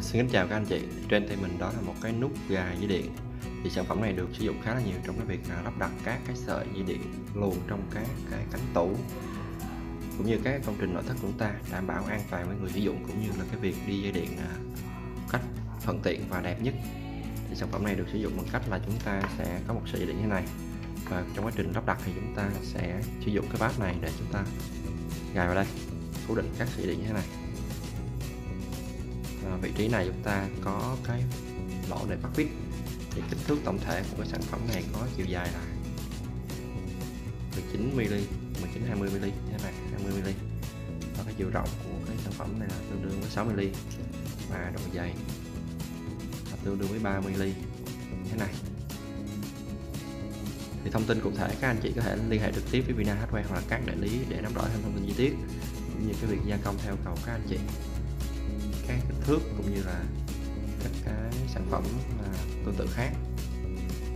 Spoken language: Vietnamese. Xin kính chào các anh chị. Trên tay mình đó là một cái nút gà dây điện. Thì sản phẩm này được sử dụng khá là nhiều trong cái việc lắp đặt các cái sợi dây điện luồn trong cái cánh tủ cũng như các công trình nội thất của chúng ta, đảm bảo an toàn với người sử dụng cũng như là cái việc đi dây điện cách thuận tiện và đẹp nhất. Thì sản phẩm này được sử dụng bằng cách là chúng ta sẽ có một sợi dây điện như thế này, và trong quá trình lắp đặt thì chúng ta sẽ sử dụng cái bát này để chúng ta gài vào đây, cố định các sợi dây điện như thế này. Vị trí này chúng ta có cái lỗ để bắt vít. Thì kích thước tổng thể của cái sản phẩm này có chiều dài là 19 20 mm như thế này, 20 mm, và cái chiều rộng của cái sản phẩm này là tương đương với 6 mm, và độ dày là tương đương với 3 mm như thế này. Thì thông tin cụ thể các anh chị có thể liên hệ trực tiếp với Vina Hardware hoặc là các đại lý để nắm rõ thêm thông tin chi tiết cũng như cái việc gia công theo yêu cầu các anh chị. Các kích thước cũng như là các cái sản phẩm tương tự khác.